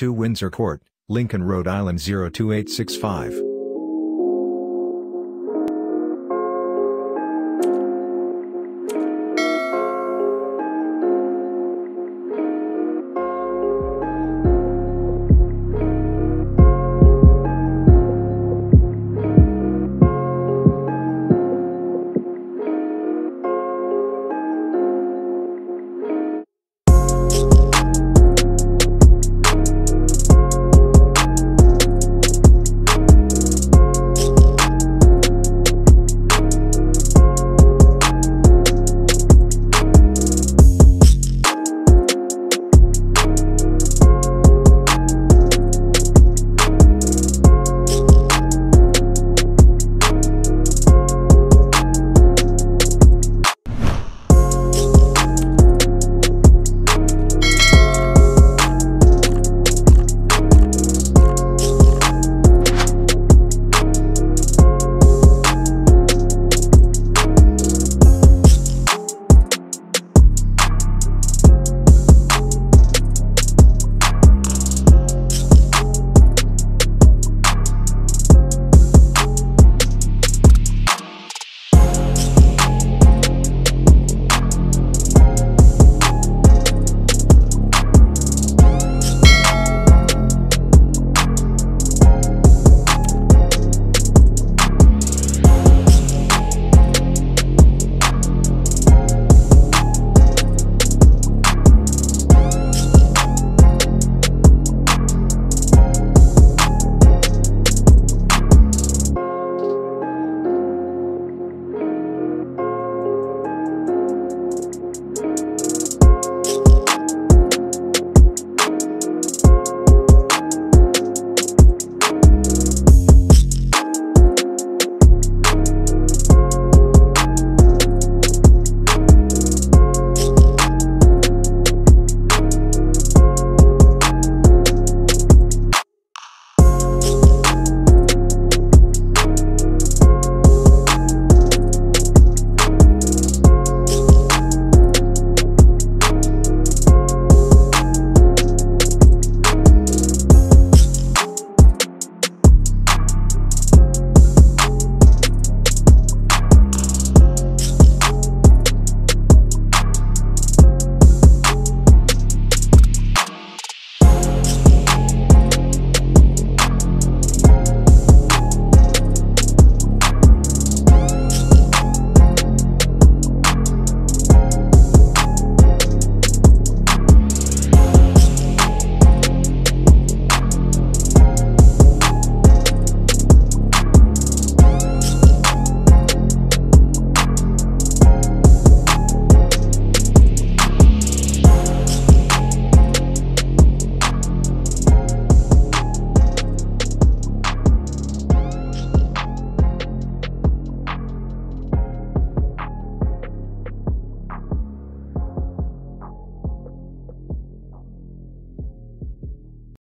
2 Windsor Court, Lincoln, Rhode Island 02865.